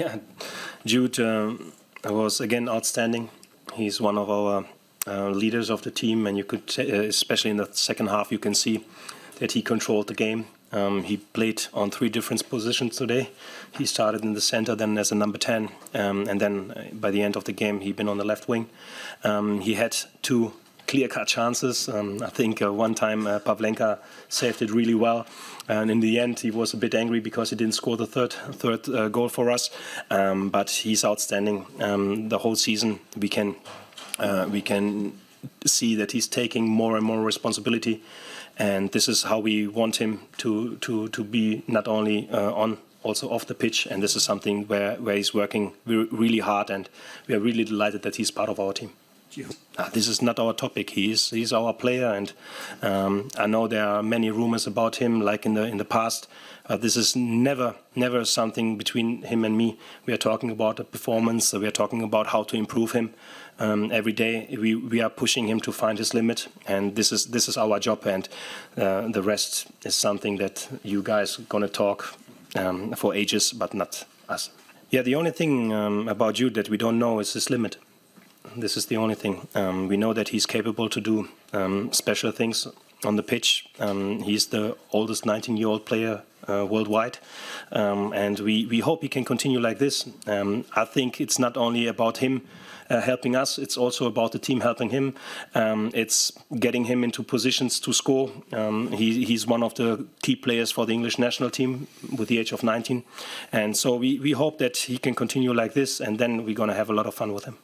Yeah, Jude was again outstanding. He's one of our leaders of the team, and you could, especially in the second half, you can see that he controlled the game. He played on three different positions today. He started in the center, then as a number 10, and then by the end of the game, he'd been on the left wing. He had two clear-cut chances. I think one time Pavlenka saved it really well, and in the end he was a bit angry because he didn't score the third goal for us. But he's outstanding. The whole season we can see that he's taking more and more responsibility, and this is how we want him to be, not only on, also off the pitch. And this is something where he's working really hard, and we are really delighted that he's part of our team. This is not our topic. He's our player, and I know there are many rumors about him, like in the past. This is never something between him and me. We are talking about the performance. We are talking about how to improve him every day. We are pushing him to find his limit, and this is our job. And the rest is something that you guys are gonna talk for ages, but not us. Yeah, the only thing about Jude that we don't know is his limit. This is the only thing. We know that he's capable to do special things on the pitch. He's the oldest 19-year-old player worldwide, and we hope he can continue like this. I think it's not only about him helping us, it's also about the team helping him. It's getting him into positions to score. He's one of the key players for the English national team with the age of 19, and so we hope that he can continue like this, and then we're going to have a lot of fun with him.